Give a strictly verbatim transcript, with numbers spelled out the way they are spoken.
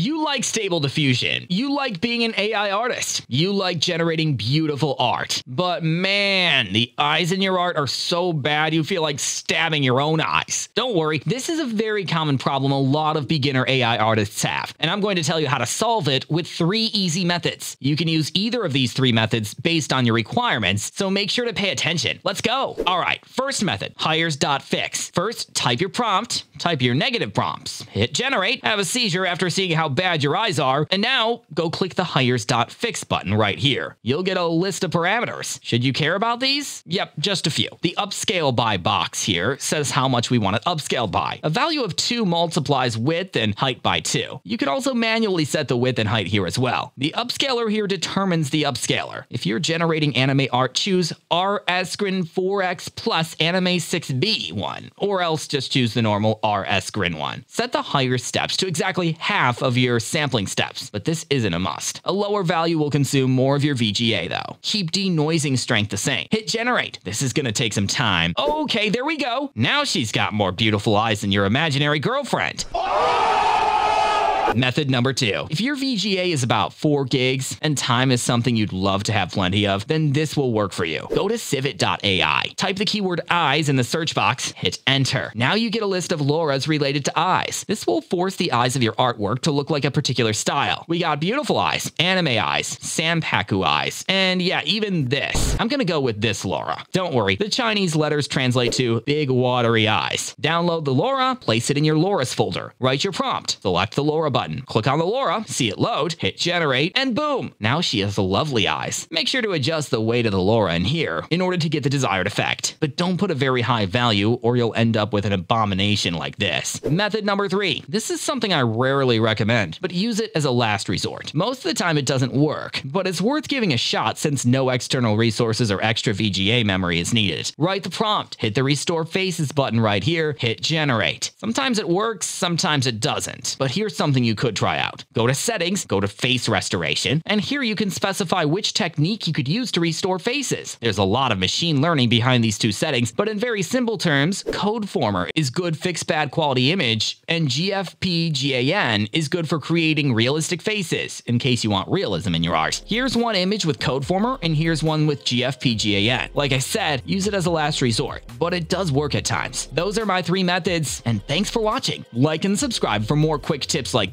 You like Stable Diffusion, you like being an A I artist, you like generating beautiful art, but man, the eyes in your art are so bad you feel like stabbing your own eyes. Don't worry, this is a very common problem a lot of beginner A I artists have, and I'm going to tell you how to solve it with three easy methods. You can use either of these three methods based on your requirements, so make sure to pay attention. Let's go! Alright, first method, hires.fix. First, type your prompt, type your negative prompts, hit generate, have a seizure after seeing how bad your eyes are, and now go click the hires.fix button right here. You'll get a list of parameters. Should you care about these? Yep, just a few. The upscale by box here says how much we want it upscaled by. A value of two multiplies width and height by two. You can also manually set the width and height here as well. The upscaler here determines the upscaler. If you're generating anime art, choose R S Grin four X plus Anime six B one, or else just choose the normal R S Grin one. Set the higher steps to exactly half of your sampling steps, but this isn't a must. A lower value will consume more of your V G A though. Keep denoising strength the same. Hit generate. This is gonna take some time. Okay, there we go. Now she's got more beautiful eyes than your imaginary girlfriend. Method number two. If your V G A is about four gigs and time is something you'd love to have plenty of, then this will work for you. Go to civit dot A I. Type the keyword eyes in the search box, hit enter. Now you get a list of LoRAs related to eyes. This will force the eyes of your artwork to look like a particular style. We got beautiful eyes, anime eyes, sanpaku eyes, and yeah, even this. I'm gonna go with this LoRA. Don't worry, the Chinese letters translate to big watery eyes. Download the LoRA, place it in your LoRAs folder. Write your prompt, select the LoRA button. Button. Click on the LoRA, see it load, hit generate, and boom! Now she has lovely eyes. Make sure to adjust the weight of the LoRA in here in order to get the desired effect. But don't put a very high value or you'll end up with an abomination like this. Method number three. This is something I rarely recommend, but use it as a last resort. Most of the time it doesn't work, but it's worth giving a shot since no external resources or extra V G A memory is needed. Write the prompt, hit the restore faces button right here, hit generate. Sometimes it works, sometimes it doesn't, but here's something you you could try out. Go to settings, go to face restoration, and here you can specify which technique you could use to restore faces. There's a lot of machine learning behind these two settings, but in very simple terms, codeformer is good fix bad quality image, and G F P G A N is good for creating realistic faces, in case you want realism in your art. Here's one image with codeformer, and here's one with G F P G A N. Like I said, use it as a last resort, but it does work at times. Those are my three methods, and thanks for watching. Like and subscribe for more quick tips like